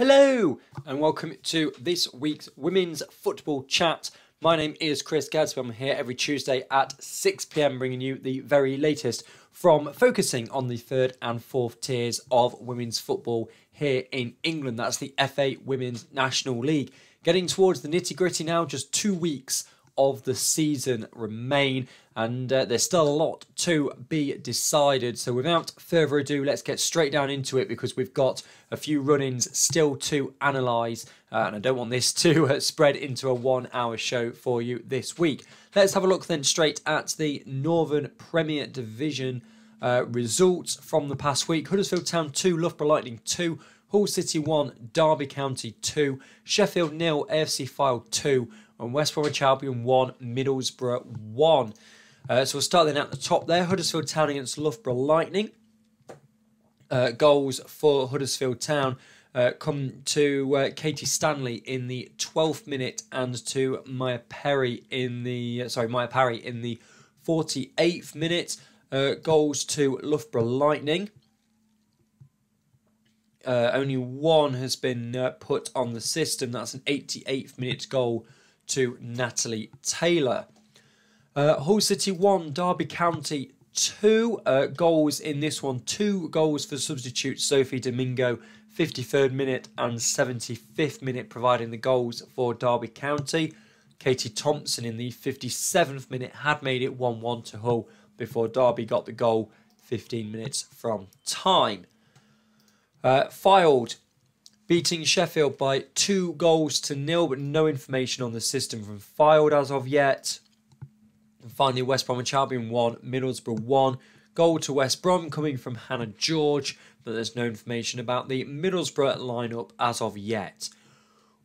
Hello and welcome to this week's Women's Football Chat. My name is Chris Gadsby. I'm here every Tuesday at 6 PM bringing you the very latest from focusing on the third and fourth tiers of women's football here in England. That's the FA Women's National League. Getting towards the nitty-gritty now, just 2 weeks of the season remain and there's still a lot to be decided, so without further ado let's get straight down into it because we've got a few run-ins still to analyse and I don't want this to spread into a 1 hour show for you this week. Let's have a look then straight at the Northern Premier Division results from the past week. Huddersfield Town 2, Loughborough Lightning 2, Hull City 1, Derby County 2, Sheffield 0, AFC Fylde 2 and West Bromwich Albion 1, Middlesbrough 1. So we'll start then at the top there. Huddersfield Town against Loughborough Lightning. Goals for Huddersfield Town come to Katie Stanley in the 12th minute and to Maya Perry in the 48th minute. Goals to Loughborough Lightning. Only one has been put on the system. That's an 88th minute goal to Natalie Taylor. Hull City 1, Derby County 2. Goals in this one. 2 goals for substitute Sophie Domingo, 53rd minute and 75th minute, providing the goals for Derby County. Katie Thompson in the 57th minute had made it 1-1 to Hull before Derby got the goal 15 minutes from time. Fylde beating Sheffield by 2 goals to 0, but no information on the system from Fylde as of yet. And finally, West Bromwich Albion 1, Middlesbrough 1. Goal to West Brom coming from Hannah George, but there's no information about the Middlesbrough lineup as of yet.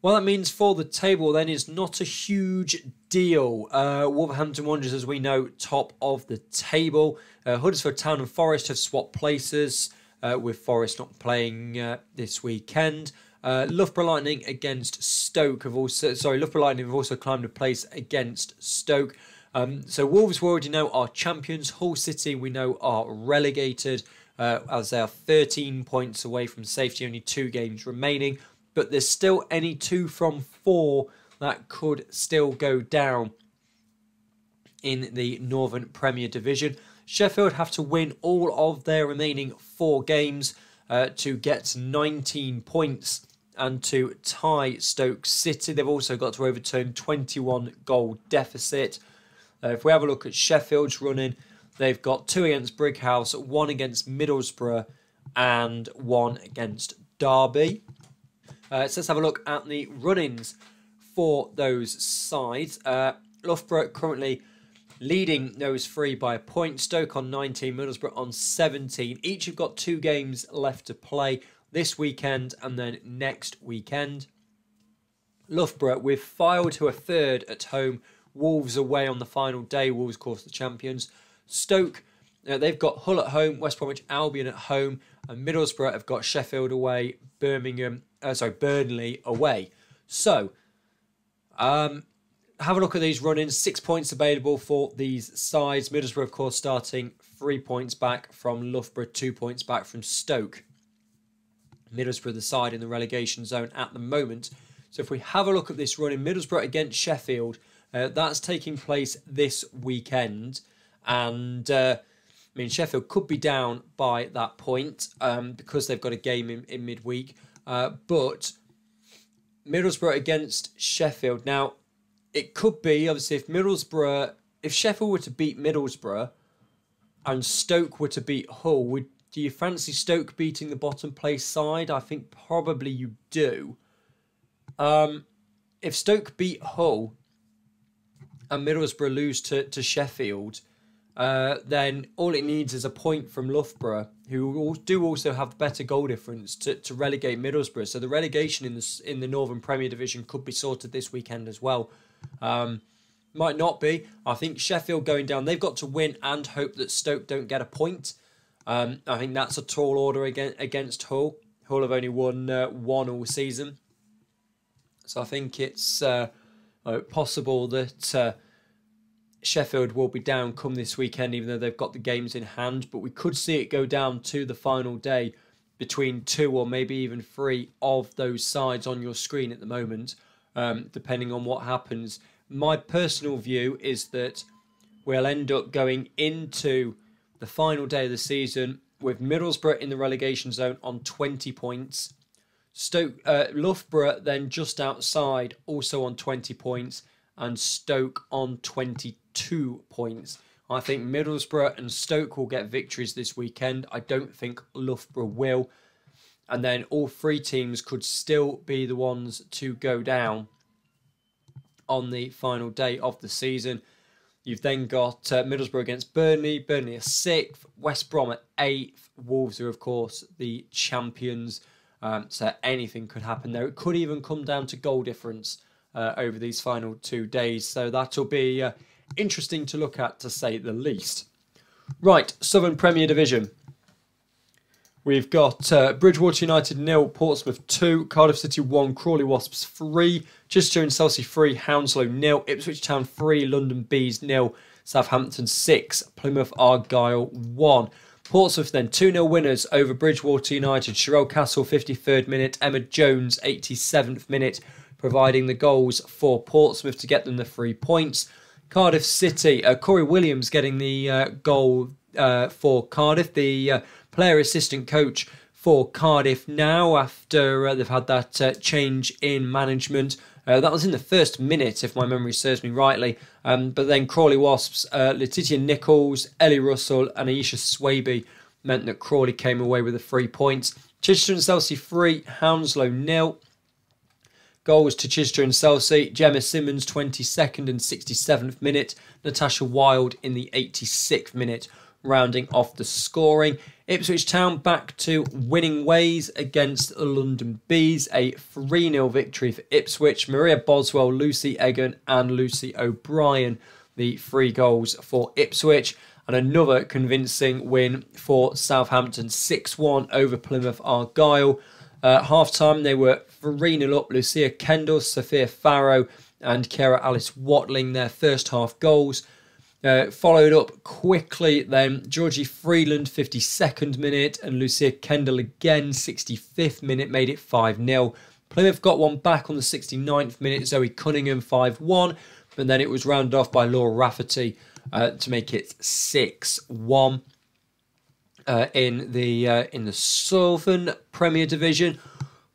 Well, that means for the table then is not a huge deal. Wolverhampton Wanderers, as we know, top of the table. Huddersfield Town and Forest have swapped places. With Forest not playing this weekend. Loughborough Lightning against Stoke have also... Sorry, Loughborough Lightning have also climbed a place against Stoke. So Wolves, we already know, are champions. Hull City, we know, are relegated as they are 13 points away from safety. Only 2 games remaining. But there's still any 2 from 4 that could still go down in the Northern Premier Division. Sheffield have to win all of their remaining 4 games to get 19 points and to tie Stoke City. They've also got to overturn 21-goal deficit. If we have a look at Sheffield's run-in, they've got 2 against Brighouse, 1 against Middlesbrough and 1 against Derby. So let's have a look at the run-ins for those sides. Loughborough currently leading those 3 by a point. Stoke on 19, Middlesbrough on 17. Each have got 2 games left to play this weekend and then next weekend. Loughborough with Fylde, who are 3rd at home. Wolves away on the final day. Wolves, of course, the champions. Stoke, they've got Hull at home, West Bromwich Albion at home, and Middlesbrough have got Sheffield away, Burnley away. So, have a look at these run-ins. 6 points available for these sides. Middlesbrough, of course, starting 3 points back from Loughborough, 2 points back from Stoke. Middlesbrough, the side in the relegation zone at the moment. So if we have a look at this run-in, Middlesbrough against Sheffield, that's taking place this weekend. And, I mean, Sheffield could be down by that point because they've got a game in midweek. But Middlesbrough against Sheffield. Now, it could be, obviously, if Sheffield were to beat Middlesbrough and Stoke were to beat Hull, do you fancy Stoke beating the bottom place side? I think probably you do. If Stoke beat Hull and Middlesbrough lose to Sheffield, then all it needs is a point from Loughborough, who do also have better goal difference to relegate Middlesbrough. So the relegation in the Northern Premier Division could be sorted this weekend as well. Might not be. I think Sheffield going down, they've got to win and hope that Stoke don't get a point. I think that's a tall order against Hull. Hull have only won 1 all season. So I think it's possible that Sheffield will be down come this weekend, even though they've got the games in hand. But we could see it go down to the final day between two or maybe even three of those sides on your screen at the moment, depending on what happens. My personal view is that we'll end up going into the final day of the season with Middlesbrough in the relegation zone on 20 points. Stoke, Loughborough then just outside, also on 20 points, and Stoke on 22 points. I think Middlesbrough and Stoke will get victories this weekend. I don't think Loughborough will. And then all three teams could still be the ones to go down on the final day of the season. You've then got Middlesbrough against Burnley. Burnley are 6th. West Brom at 8th. Wolves are, of course, the champions. So anything could happen there. It could even come down to goal difference over these final 2 days. So that'll be... interesting to look at, to say the least. Right, Southern Premier Division. We've got Bridgewater United 0, Portsmouth 2, Cardiff City 1, Crawley Wasps 3, Chichester and Chelsea 3, Hounslow 0, Ipswich Town 3, London Bees 0, Southampton 6, Plymouth Argyle 1. Portsmouth then 2-0 winners over Bridgewater United. Sherelle Castle 53rd minute, Emma Jones 87th minute, providing the goals for Portsmouth to get them the 3 points. Cardiff City, Corey Williams getting the goal for Cardiff, the player assistant coach for Cardiff now, after they've had that change in management. That was in the first minute, if my memory serves me rightly. But then Crawley Wasps, Letitia Nichols, Ellie Russell and Aisha Swaby meant that Crawley came away with the 3 points. Chichester and Chelsea 3, Hounslow 0. Goals to Chichester and Chelsea, Gemma Simmons 22nd and 67th minute, Natasha Wilde in the 86th minute, rounding off the scoring. Ipswich Town back to winning ways against the London Bees, a 3-0 victory for Ipswich. Maria Boswell, Lucy Egan and Lucy O'Brien, the 3 goals for Ipswich. And another convincing win for Southampton, 6-1 over Plymouth Argyle. Half-time, they were 3-0 up. Lucia Kendall, Sophia Farrow and Keira Alice Watling, their first half goals. Followed up quickly then, Georgie Freeland, 52nd minute, and Lucia Kendall again, 65th minute, made it 5-0. Plymouth got one back on the 69th minute, Zoe Cunningham, 5-1. But then it was rounded off by Laura Rafferty to make it 6-1. In the Southern Premier Division.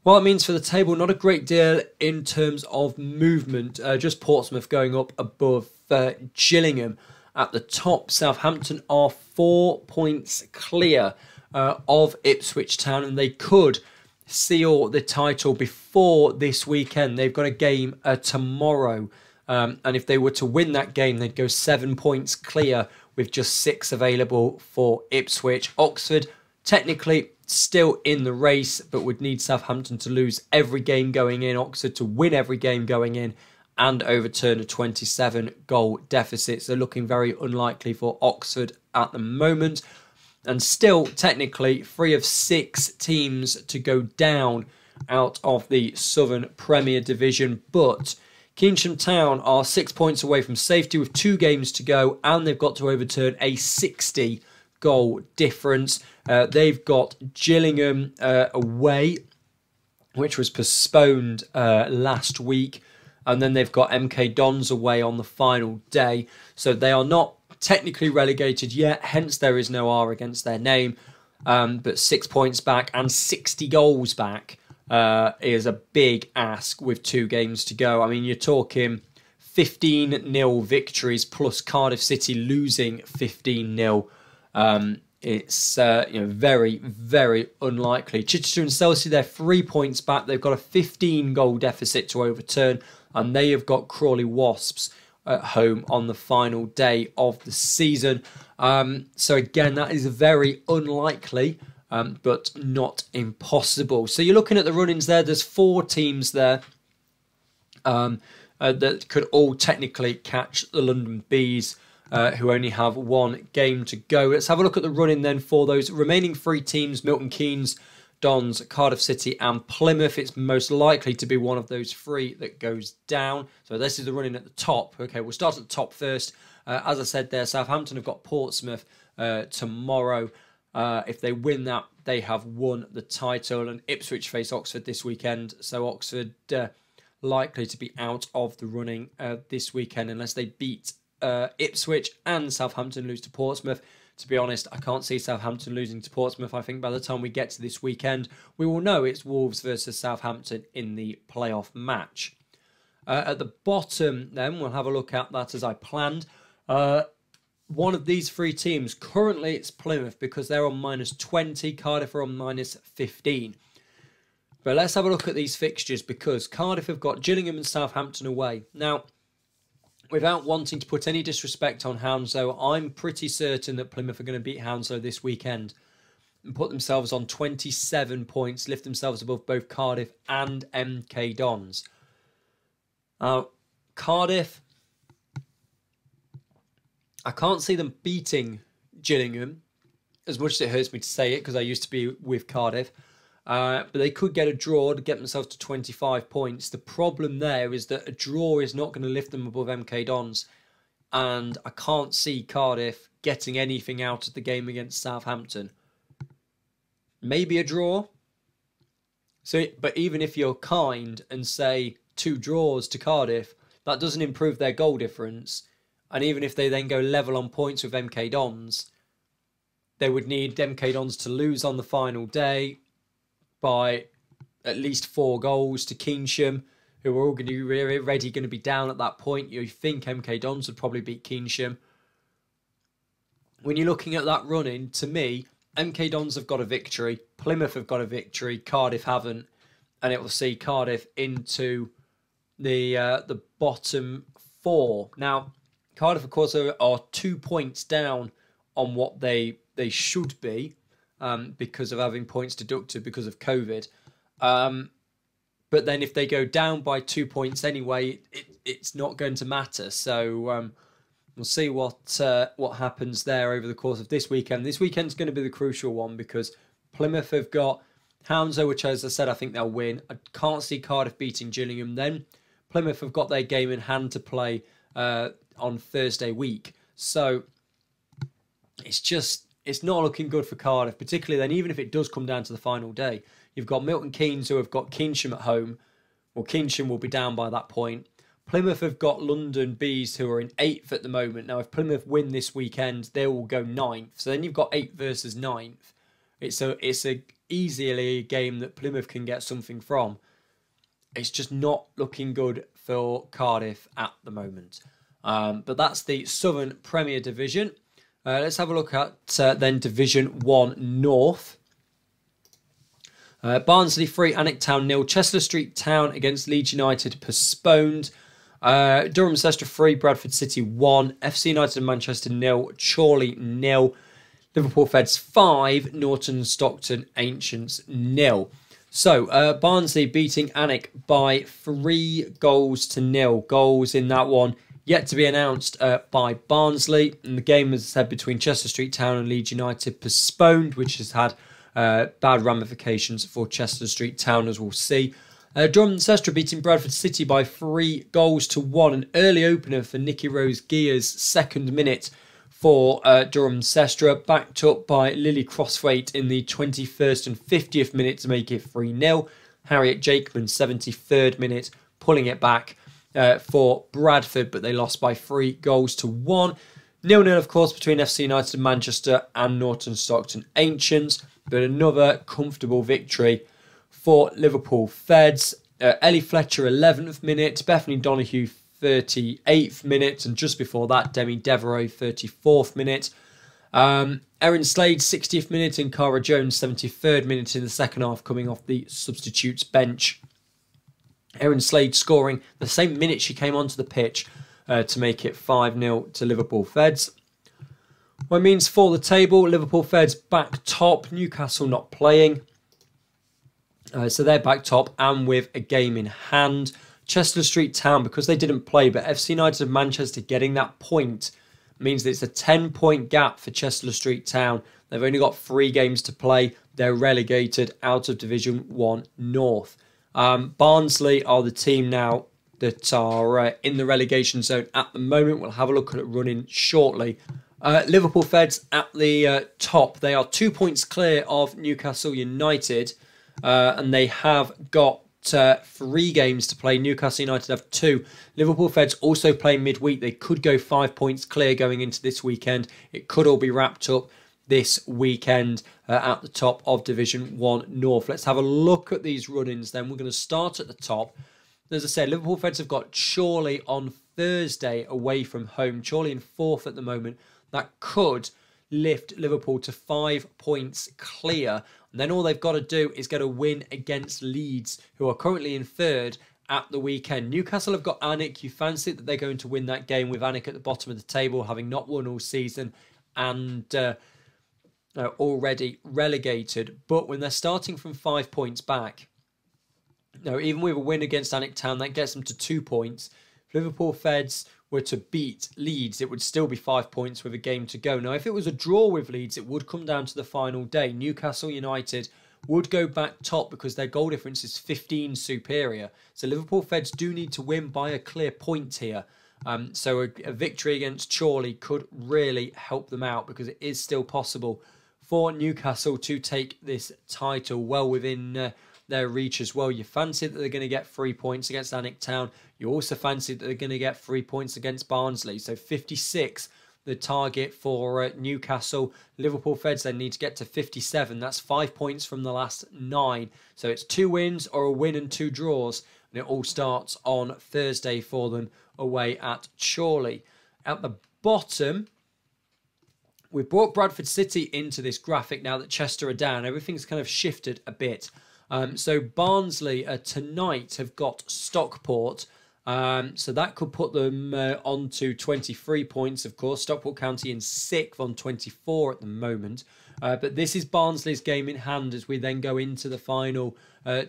What it means for the table, not a great deal in terms of movement. Just Portsmouth going up above Gillingham at the top. Southampton are 4 points clear of Ipswich Town, and they could seal the title before this weekend. They've got a game tomorrow, and if they were to win that game, they'd go 7 points clear, with just 6 available for Ipswich. Oxford technically still in the race, but would need Southampton to lose every game going in, Oxford to win every game going in, and overturn a 27-goal deficit. So looking very unlikely for Oxford at the moment. And still technically 3 of 6 teams to go down out of the Southern Premier Division, but Keynsham Town are 6 points away from safety with 2 games to go, and they've got to overturn a 60-goal difference. They've got Gillingham away, which was postponed last week, and then they've got MK Dons away on the final day. So they are not technically relegated yet, hence there is no R against their name, but 6 points back and 60 goals back. Is a big ask with 2 games to go. I mean, you're talking 15-0 victories plus Cardiff City losing 15-0. It's you know, very, very unlikely. Chichester and Chelsea, they're 3 points back. They've got a 15-goal deficit to overturn, and they have got Crawley Wasps at home on the final day of the season. So again, that is very unlikely. But not impossible. So you're looking at the run-ins there. There's 4 teams there that could all technically catch the London Bees, who only have 1 game to go. Let's have a look at the run-in then for those remaining 3 teams, Milton Keynes, Dons, Cardiff City and Plymouth. It's most likely to be one of those 3 that goes down. So this is the run-in at the top. Okay, we'll start at the top first. As I said there, Southampton have got Portsmouth tomorrow. If they win that, they have won the title. And Ipswich face Oxford this weekend. So Oxford likely to be out of the running this weekend unless they beat Ipswich and Southampton lose to Portsmouth. To be honest, I can't see Southampton losing to Portsmouth. I think by the time we get to this weekend, we will know it's Wolves versus Southampton in the playoff match. At the bottom, then, we'll have a look at that as I planned. One of these three teams, currently it's Plymouth because they're on minus 20. Cardiff are on minus 15. But let's have a look at these fixtures because Cardiff have got Gillingham and Southampton away. Now, without wanting to put any disrespect on Hounslow, I'm pretty certain that Plymouth are going to beat Hounslow this weekend and put themselves on 27 points, lift themselves above both Cardiff and MK Dons. Cardiff, I can't see them beating Gillingham, as much as it hurts me to say it, because I used to be with Cardiff. But they could get a draw to get themselves to 25 points. The problem there is that a draw is not going to lift them above MK Dons. And I can't see Cardiff getting anything out of the game against Southampton. Maybe a draw. So, but even if you're kind and say 2 draws to Cardiff, that doesn't improve their goal difference. And even if they then go level on points with MK Dons, they would need MK Dons to lose on the final day by at least 4 goals to Keynsham, who are already going to be down at that point. You think MK Dons would probably beat Keynsham. When you're looking at that run-in, to me, MK Dons have got a victory, Plymouth have got a victory, Cardiff haven't, and it will see Cardiff into the bottom 4. Now, Cardiff, of course, are 2 points down on what they should be, because of having points deducted because of COVID. But then if they go down by 2 points anyway, it's not going to matter. So we'll see what happens there over the course of this weekend. This weekend's going to be the crucial one because Plymouth have got Hounslow, which, as I said, I think they'll win. I can't see Cardiff beating Gillingham then. Plymouth have got their game in hand to play on Thursday week. So it's just... it's not looking good for Cardiff, particularly then, even if it does come down to the final day. You've got Milton Keynes, who have got Keynsham at home. Well, Keynsham will be down by that point. Plymouth have got London Bees, who are in 8th at the moment. Now, if Plymouth win this weekend, they will go 9th. So then you've got 8th versus 9th. It's a easily a game that Plymouth can get something from. It's just not looking good for Cardiff at the moment. But that's the Southern Premier Division. Let's have a look at then Division 1 North. Barnsley 3, Alnwick Town 0. Chesler Street Town against Leeds United postponed. Durham Leicester 3, Bradford City 1. FC United and Manchester 0, Chorley 0. Liverpool Feds 5, Norton Stockton Ancients 0. So Barnsley beating Alnwick by 3 goals to 0. Goals in that one yet to be announced by Barnsley. And the game, as I said, between Chester Street Town and Leeds United postponed, which has had bad ramifications for Chester Street Town, as we'll see. Durham and Leicester beating Bradford City by 3 goals to 1. An early opener for Nikki Rose Geer's second minute for Durham and Leicester, backed up by Lily Crosswaite in the 21st and 50th minute to make it 3-0. Harriet Jakeman, 73rd minute, pulling it back for Bradford, but they lost by 3 goals to 1. 0-0, of course, between FC United and Manchester and Norton Stockton Ancients, but another comfortable victory for Liverpool Feds. Ellie Fletcher, 11th minute, Bethany Donoghue, 38th minute, and just before that, Demi Devereux, 34th minute. Erin Slade, 60th minute, and Cara Jones, 73rd minute in the second half, coming off the substitutes bench. Erin Slade scoring the same minute she came onto the pitch to make it 5-0 to Liverpool Feds. What means for the table, Liverpool Feds back top, Newcastle not playing. So they're back top and with a game in hand. Chester Street Town, because they didn't play, but FC United of Manchester getting that point means that it's a 10-point gap for Chester Street Town. They've only got 3 games to play. They're relegated out of Division 1 North. Barnsley are the team now that are in the relegation zone at the moment. We'll have a look at it running shortly. Liverpool Feds at the top. They are 2 points clear of Newcastle United, and they have got 3 games to play. Newcastle United have 2. Liverpool Feds also play midweek. They could go 5 points clear going into this weekend. It could all be wrapped up this weekend at the top of Division 1 North. Let's have a look at these run-ins then. We're going to start at the top. As I said, Liverpool Feds have got Chorley on Thursday away from home. Chorley in 4th at the moment. That could lift Liverpool to 5 points clear. And then all they've got to do is get a win against Leeds, who are currently in 3rd at the weekend. Newcastle have got Alnwick. You fancy that they're going to win that game with Alnwick at the bottom of the table, having not won all season and already relegated. But when they're starting from 5 points back, even with a win against Alnwick Town, that gets them to 2 points. If Liverpool Feds were to beat Leeds, it would still be 5 points with a game to go. Now, if it was a draw with Leeds, it would come down to the final day. Newcastle United would go back top because their goal difference is 15 superior. So Liverpool Feds do need to win by a clear point here. So a victory against Chorley could really help them out, because it is still possible for Newcastle to take this title well within their reach as well. You fancy that they're going to get 3 points against Alnwick Town. You also fancy that they're going to get 3 points against Barnsley. So 56, the target for Newcastle. Liverpool Feds then need to get to 57. That's 5 points from the last 9. So it's 2 wins or a win and 2 draws. And it all starts on Thursday for them away at Chorley. At the bottom, we've brought Bradford City into this graphic now that Chester are down. Everything's kind of shifted a bit. So Barnsley tonight have got Stockport, so that could put them onto 23 points, of course. Stockport County in 6th on 24 at the moment. But this is Barnsley's game in hand as we then go into the final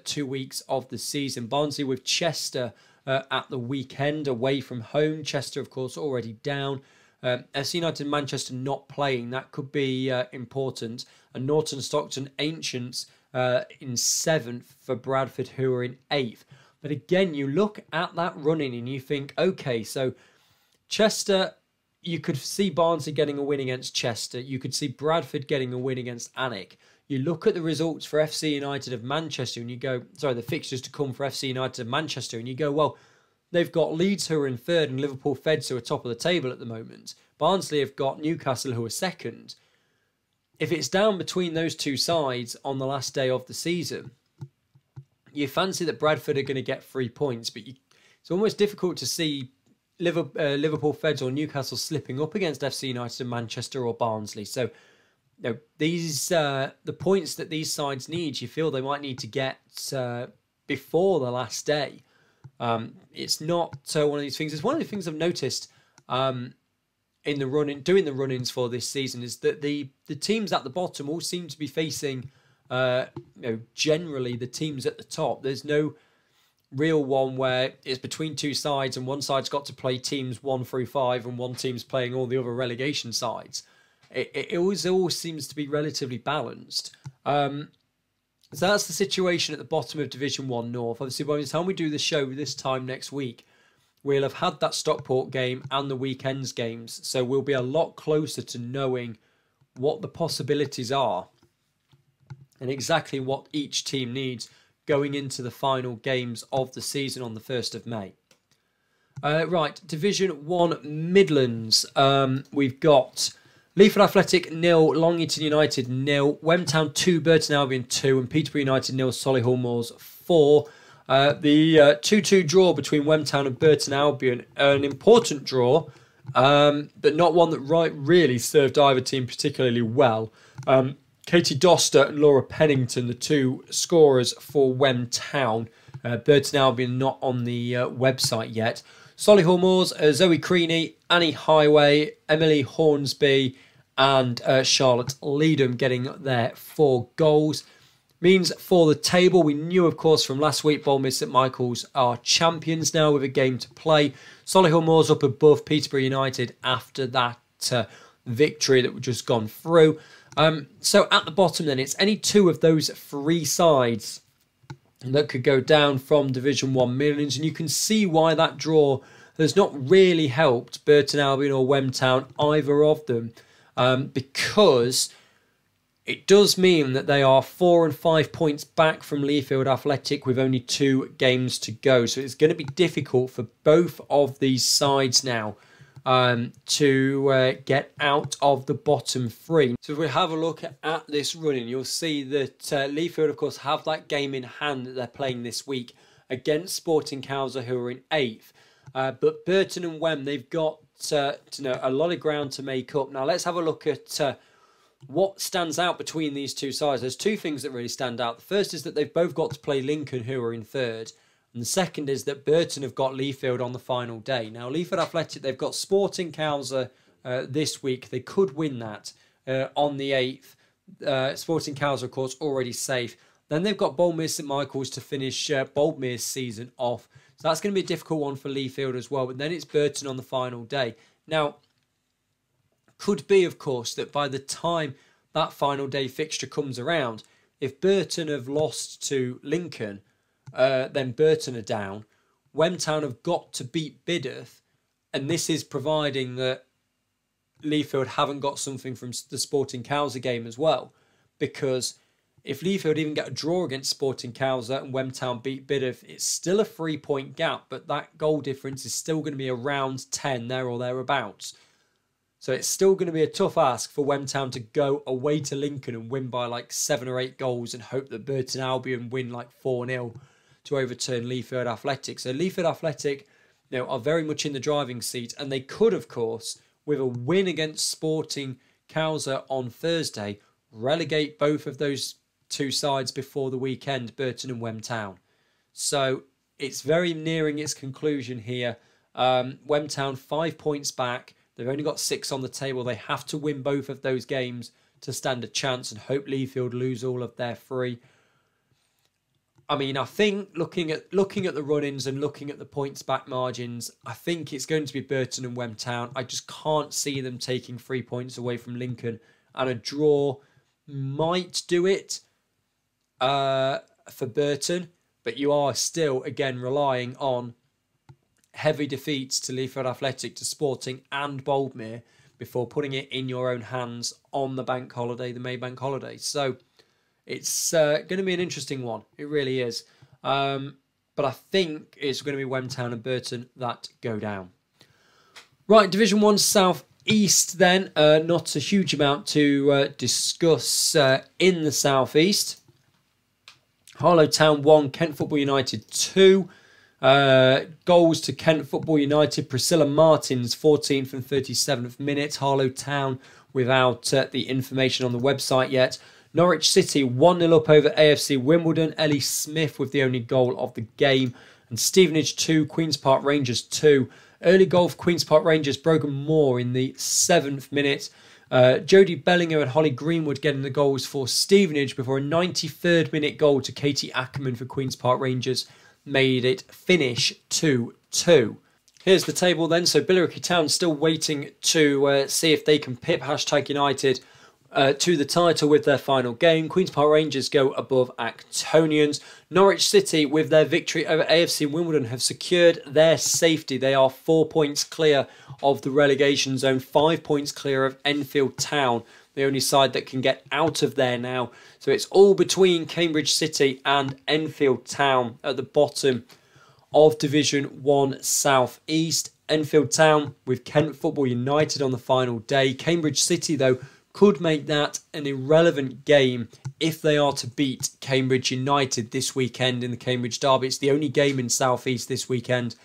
2 weeks of the season. Barnsley with Chester at the weekend away from home. Chester, of course, already down. SC United Manchester not playing. That could be important. And Norton Stockton Ancients in 7th for Bradford, who are in 8th. But again, you look at that running and you think, okay, so Chester, you could see Barnsley getting a win against Chester. You could see Bradford getting a win against Alnwick. You look at the results for FC United of Manchester and you go, sorry, the fixtures to come for FC United of Manchester, and you go, well, they've got Leeds, who are in 3rd, and Liverpool Feds, who are top of the table at the moment. Barnsley have got Newcastle, who are 2nd. If it's down between those 2 sides on the last day of the season, you fancy that Bradford are going to get 3 points, but it's almost difficult to see Liverpool Feds or Newcastle slipping up against FC United and Manchester or Barnsley. So these the points that these sides need, you feel they might need to get before the last day. It's not one of these things. It's one of the things I've noticed in the run-ins for this season, is that the teams at the bottom all seem to be facing generally the teams at the top. There's no real one where it's between 2 sides and one side's got to play teams 1 through 5 and one team's playing all the other relegation sides. It always all seems to be relatively balanced. So that's the situation at the bottom of Division 1 North. Obviously, by the time we do the show this time next week, we'll have had that Stockport game and the weekend's games, so we'll be a lot closer to knowing what the possibilities are and exactly what each team needs going into the final games of the season on the 1st of May. Right, Division 1 Midlands. We've got Leaford Athletic 0, Long Eaton United 0, Wemtown 2, Burton Albion 2, and Peterborough United 0, Solihull Moors 4. The 2-2 draw between Wemtown and Burton Albion, an important draw, but not one that really served either team particularly well. Katie Doster and Laura Pennington, the 2 scorers for Wemtown. Burton Albion not on the website yet. Solihull Moors, Zoe Creaney, Annie Highway, Emily Hornsby and Charlotte Leadham getting their 4 goals. Means for the table, we knew, of course, from last week, Bournemouth and St Michael's are champions now with a game to play. Solihull Moors up above Peterborough United after that victory that we've just gone through. So at the bottom then, it's any 2 of those 3 sides that could go down from Division 1 Midlands. And you can see why that draw has not really helped Burton Albion or Wem Town, either of them, because it does mean that they are 4 and 5 points back from Leafield Athletic with only 2 games to go. So it's going to be difficult for both of these sides now to get out of the bottom three. So if we have a look at this running, you'll see that Leafield, of course, have that game in hand that they're playing this week against Sporting Cowser, who are in 8th. But Burton and Wem, they've got a lot of ground to make up. Now let's have a look at what stands out between these two sides. There's 2 things that really stand out. The first is that they've both got to play Lincoln, who are in 3rd. And the second is that Burton have got Leafield on the final day. Now, Leafield Athletic, they've got Sporting Cowser this week. They could win that on the 8th. Sporting Cowser, of course, already safe. Then they've got Boldmere St Michael's to finish Boldmere's season off. So that's going to be a difficult one for Leafield as well. But then it's Burton on the final day. Now, could be, of course, that by the time that final day fixture comes around, if Burton have lost to Lincoln, then Burton are down. Wem Town have got to beat Biddulph, and this is providing that Leafield haven't got something from the Sporting Cowser game as well, because if Leafield even get a draw against Sporting Cowser and Wem Town beat Biddulph, it's still a 3-point gap, but that goal difference is still going to be around 10 there or thereabouts. So it's still going to be a tough ask for Wem Town to go away to Lincoln and win by like 7 or 8 goals and hope that Burton Albion win like 4-0. To overturn Leafield Athletic. So Leafield Athletic, you know, are very much in the driving seat, and they could, of course, with a win against Sporting Cowser on Thursday, relegate both of those 2 sides before the weekend, Burton and Wem Town. So it's very nearing its conclusion here. Wem Town 5 points back. They've only got 6 on the table. They have to win both of those games to stand a chance, and hope Leafield lose all of their 3. I mean, I think looking at the run-ins and looking at the points back margins, I think it's going to be Burton and Wem Town. I just can't see them taking 3 points away from Lincoln, and a draw might do it for Burton, but you are still, again, relying on heavy defeats to Leafield Athletic, to Sporting and Boldmere before putting it in your own hands on the bank holiday, the May bank holiday. So it's going to be an interesting one. It really is. But I think it's going to be Wem Town and Burton that go down. Right, Division 1 South East then. Not a huge amount to discuss in the South East. Harlow Town 1, Kent Football United 2. Goals to Kent Football United. Priscilla Martins, 14th and 37th minute. Harlow Town without the information on the website yet. Norwich City 1-0 up over AFC Wimbledon. Ellie Smith with the only goal of the game. And Stevenage 2, Queen's Park Rangers 2. Early goal for Queen's Park Rangers, Brogan Moore in the 7th minute. Jodie Bellinger and Holly Greenwood getting the goals for Stevenage before a 93rd minute goal to Katie Ackerman for Queen's Park Rangers made it finish 2-2. Here's the table then. So Billericay Town still waiting to see if they can pip #United to the title with their final game. Queen's Park Rangers go above Actonians. Norwich City, with their victory over AFC Wimbledon, have secured their safety. They are 4 points clear of the relegation zone, 5 points clear of Enfield Town, the only side that can get out of there now. So it's all between Cambridge City and Enfield Town at the bottom of Division 1 South East. Enfield Town with Kent Football United on the final day. Cambridge City, though, could make that an irrelevant game if they are to beat Cambridge United this weekend in the Cambridge Derby. It's the only game in South East this weekend.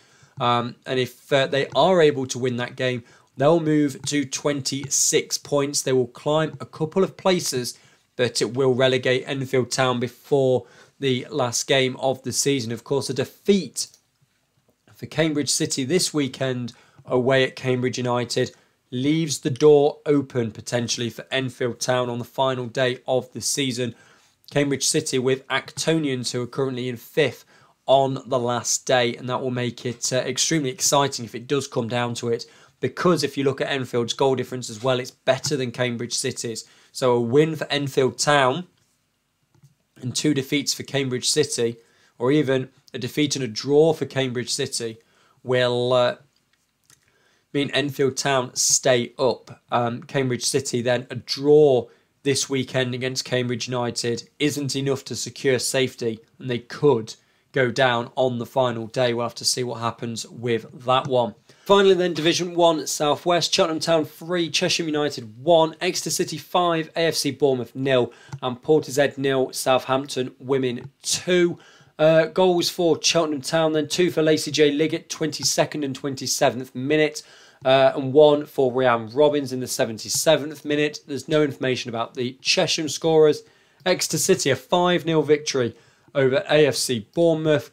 And if they are able to win that game, they'll move to 26 points. They will climb a couple of places, but it will relegate Enfield Town before the last game of the season. Of course, a defeat for Cambridge City this weekend away at Cambridge United leaves the door open potentially for Enfield Town on the final day of the season. Cambridge City with Actonians, who are currently in 5th, on the last day, and that will make it extremely exciting if it does come down to it, because if you look at Enfield's goal difference as well, it's better than Cambridge City's. So a win for Enfield Town and 2 defeats for Cambridge City, or even a defeat and a draw for Cambridge City, will mean Enfield Town stay up. Cambridge City then, a draw this weekend against Cambridge United isn't enough to secure safety, and they could go down on the final day. We'll have to see what happens with that one. Finally then, Division 1 South West, Cheltenham Town 3, Cheshire United 1, Exeter City 5, AFC Bournemouth 0, and Portishead 0, Southampton Women 2. Goals for Cheltenham Town then, 2 for Lacey J. Liggett, 22nd and 27th minute, and 1 for Rhianne Robbins in the 77th minute. There's no information about the Chesham scorers. Exeter City, a 5-0 victory over AFC Bournemouth.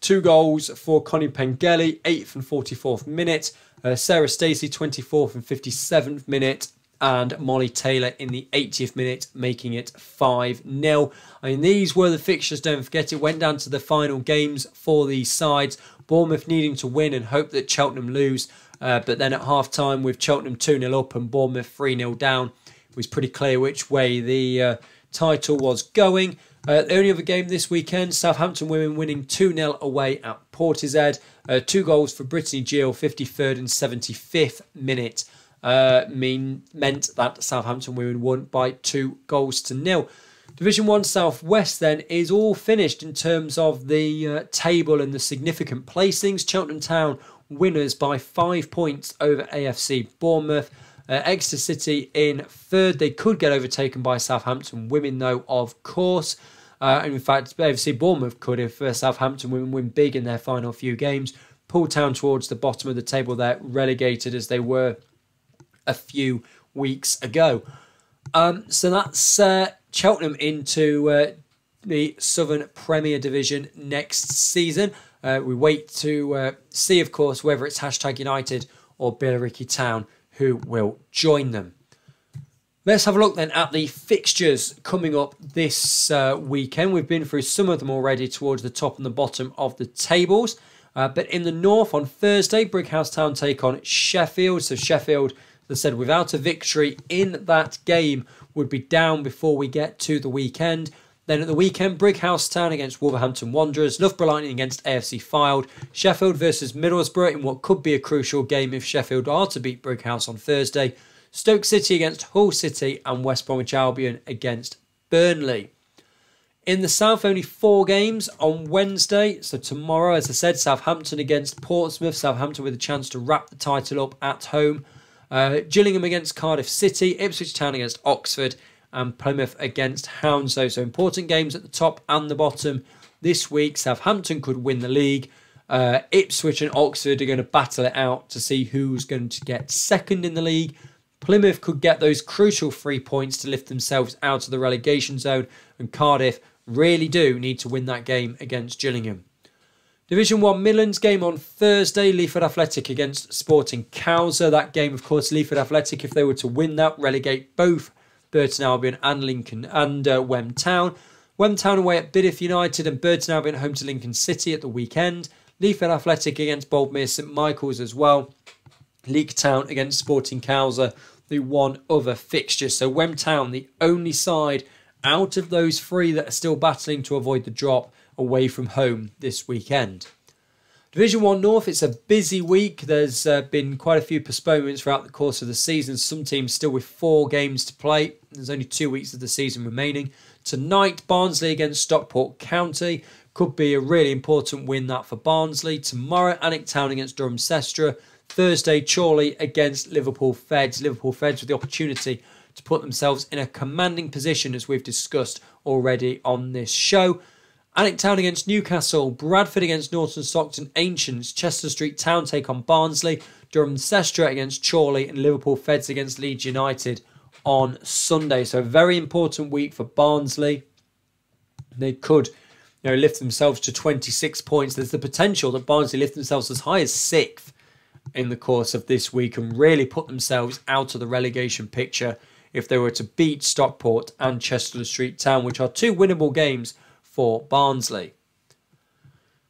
2 goals for Connie Pengelly, 8th and 44th minute, Sarah Stacey, 24th and 57th minute, and Molly Taylor in the 80th minute, making it 5-0. I mean, these were the fixtures, don't forget. It went down to the final games for these sides, Bournemouth needing to win and hope that Cheltenham lose, but then at half-time with Cheltenham 2-0 up and Bournemouth 3-0 down, it was pretty clear which way the title was going. The only other game this weekend, Southampton Women winning 2-0 away at Portishead. 2 goals for Brittany Gill, 53rd and 75th minute, meant that Southampton Women won by 2-0. Division 1 South West then is all finished in terms of the table and the significant placings. Cheltenham Town winners by 5 points over AFC Bournemouth. Exeter City in third. They could get overtaken by Southampton Women, though, of course. And in fact, AFC Bournemouth could if Southampton Women win big in their final few games. Poole Town towards the bottom of the table there, relegated as they were a few weeks ago. So that's Cheltenham into the Southern Premier Division next season. We wait to see, of course, whether it's # United or Billericay Town who will join them. Let's have a look then at the fixtures coming up this weekend. We've been through some of them already towards the top and the bottom of the tables. But in the north on Thursday, Brighouse Town take on Sheffield. So Sheffield, as I said, without a victory in that game would be down before we get to the weekend. Then at the weekend, Brighouse Town against Wolverhampton Wanderers, Loughborough Lightning against AFC Fylde, Sheffield versus Middlesbrough in what could be a crucial game if Sheffield are to beat Brighouse on Thursday, Stoke City against Hull City, and West Bromwich Albion against Burnley. In the south, only 4 games on Wednesday. So tomorrow, as I said, Southampton against Portsmouth, Southampton with a chance to wrap the title up at home, Gillingham against Cardiff City, Ipswich Town against Oxford, and Plymouth against Hounslow. So important games at the top and the bottom this week. Southampton could win the league. Ipswich and Oxford are going to battle it out to see who's going to get second in the league. Plymouth could get those crucial 3 points to lift themselves out of the relegation zone, and Cardiff really do need to win that game against Gillingham. Division 1 Midlands game on Thursday, Leaford Athletic against Sporting Cowser. That game, of course, Leaford Athletic, if they were to win that, relegate both Burton Albion and Lincoln and Wem Town. Wem Town away at Biddeford United and Burton Albion home to Lincoln City at the weekend. Leaford Athletic against Boldmere St Michael's as well. Leek Town against Sporting Cowser, the one other fixture. So Wem Town, the only side out of those 3 that are still battling to avoid the drop away from home this weekend. Division 1 North, it's a busy week. There's been quite a few postponements throughout the course of the season. Some teams still with 4 games to play. There's only 2 weeks of the season remaining. Tonight, Barnsley against Stockport County. Could be a really important win that for Barnsley. Tomorrow, Alnwick Town against Durham Sestra. Thursday, Chorley against Liverpool Feds. Liverpool Feds with the opportunity to put themselves in a commanding position, as we've discussed already on this show. Alnwick Town against Newcastle, Bradford against Norton Stockton Ancients, Chester Street Town take on Barnsley, Durham Sestra against Chorley, and Liverpool Feds against Leeds United on Sunday. So a very important week for Barnsley. They could, you know, lift themselves to 26 points. There's the potential that Barnsley lift themselves as high as 6th in the course of this week and really put themselves out of the relegation picture if they were to beat Stockport and Chester Street Town, which are 2 winnable games for Barnsley.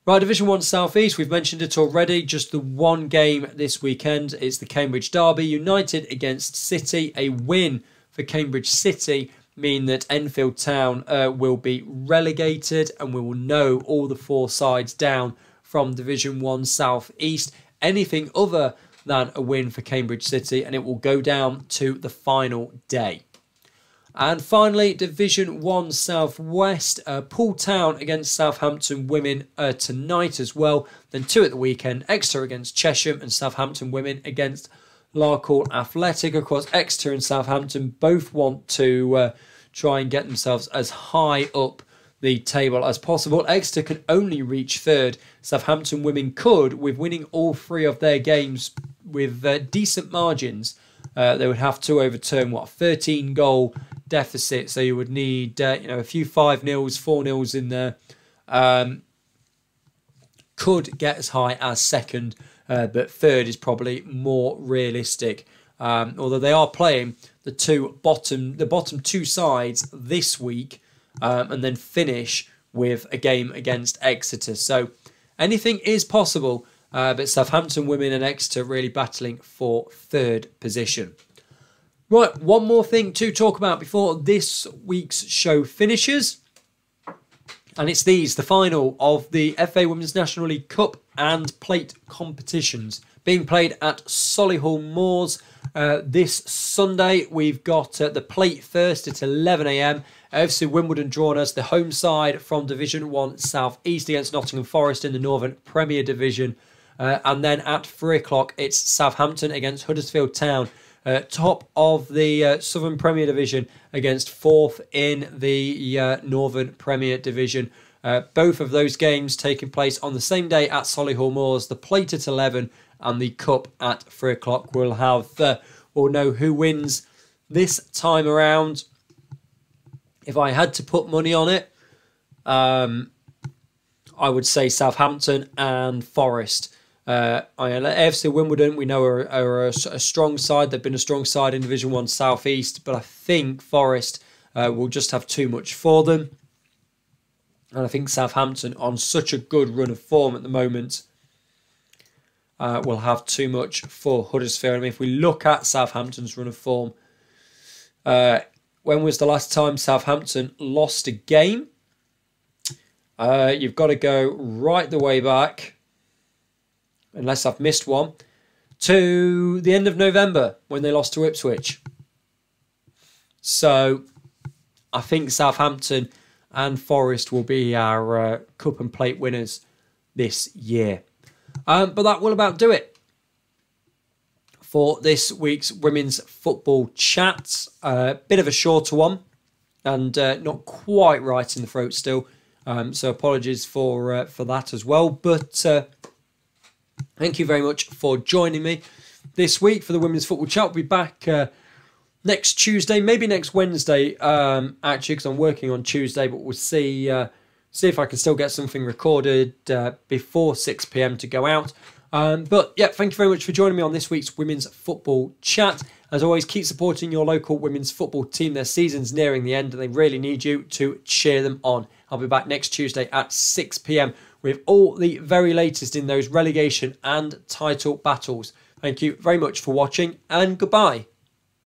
Right, Division 1 South East, we've mentioned it already, just the 1 game this weekend. It's the Cambridge Derby, United against City. A win for Cambridge City mean that Enfield Town will be relegated, and we will know all the 4 sides down from Division 1 South East. Anything other than a win for Cambridge City, and it will go down to the final day. And finally, Division 1 South West, Poole Town against Southampton Women tonight as well. Then two at the weekend, Exeter against Chesham and Southampton Women against Larkhall Athletic. Of course, Exeter and Southampton both want to try and get themselves as high up the table as possible. Exeter can only reach third. Southampton Women could, with winning all three of their games with decent margins. They would have to overturn, what, a 13-goal deficit. So you would need, a few 5-0s, 4-0s in there. Could get as high as second, but third is probably more realistic. Although they are playing the bottom two sides this week, and then finish with a game against Exeter. So anything is possible. But Southampton Women and Exeter really battling for third position. Right, one more thing to talk about before this week's show finishes. And it's the final of the FA Women's National League Cup and Plate competitions being played at Solihull Moors this Sunday. We've got the Plate first at 11 a.m. FC Wimbledon drawn as the home side from Division 1 South East against Nottingham Forest in the Northern Premier Division. And then at 3 o'clock, it's Southampton against Huddersfield Town, top of the Southern Premier Division against fourth in the Northern Premier Division. Both of those games taking place on the same day at Solihull Moors, the Plate at 11 and the Cup at 3 o'clock. We'll know who wins this time around. If I had to put money on it, I would say Southampton and Forest. AFC Wimbledon, we know, are a strong side. They've been a strong side in Division 1 South East, but I think Forest will just have too much for them. And I think Southampton, on such a good run of form at the moment, will have too much for Huddersfield. I mean, if we look at Southampton's run of form, when was the last time Southampton lost a game? You've got to go right the way back, unless I've missed one, to the end of November when they lost to Ipswich. So I think Southampton and Forest will be our Cup and Plate winners this year. But that will about do it for this week's Women's Football Chat. Bit of a shorter one and not quite right in the throat still. So apologies for that as well. But thank you very much for joining me this week for the Women's Football Chat. We'll be back next Tuesday, maybe next Wednesday, actually, because I'm working on Tuesday. But we'll see if I can still get something recorded before 6 p.m. to go out. But yeah, thank you very much for joining me on this week's Women's Football Chat. As always, keep supporting your local women's football team. Their season's nearing the end and they really need you to cheer them on. I'll be back next Tuesday at 6 p.m. with all the very latest in those relegation and title battles. Thank you very much for watching and goodbye.